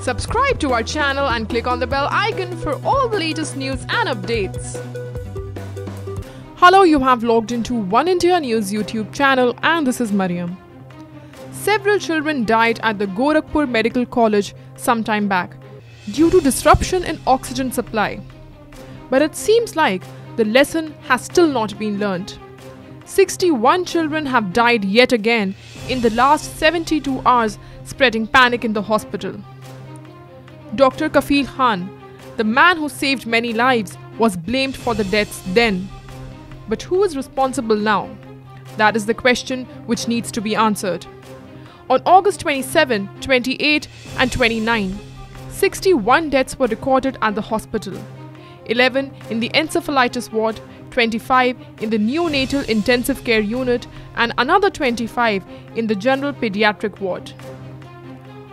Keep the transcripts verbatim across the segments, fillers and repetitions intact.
Subscribe to our channel and click on the bell icon for all the latest news and updates. Hello, you have logged into One India News YouTube channel and this is Mariam. Several children died at the Gorakhpur Medical College some time back due to disruption in oxygen supply. But it seems like the lesson has still not been learned. sixty-one children have died yet again in the last seventy-two hours, spreading panic in the hospital. Doctor Kafeel Khan, the man who saved many lives, was blamed for the deaths then. But who is responsible now? That is the question which needs to be answered. On August twenty-seventh, twenty-eighth and twenty-ninth, sixty-one deaths were recorded at the hospital. eleven in the encephalitis ward, twenty-five in the neonatal intensive care unit and another twenty-five in the general pediatric ward.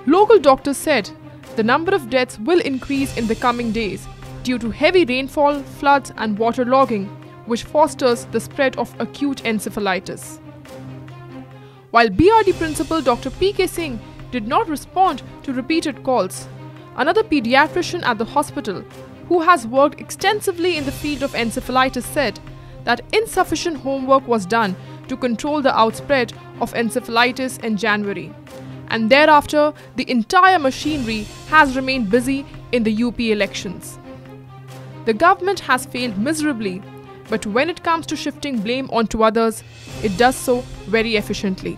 Local doctors said the number of deaths will increase in the coming days due to heavy rainfall, floods and water logging, which fosters the spread of acute encephalitis. While B R D principal Doctor P. K. Singh did not respond to repeated calls, another pediatrician at the hospital who has worked extensively in the field of encephalitis said that insufficient homework was done to control the outspread of encephalitis in January. And thereafter, the entire machinery has remained busy in the U P elections. The government has failed miserably, but when it comes to shifting blame onto others, it does so very efficiently.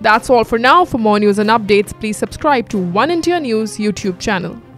That's all for now. For more news and updates, please subscribe to One India News YouTube channel.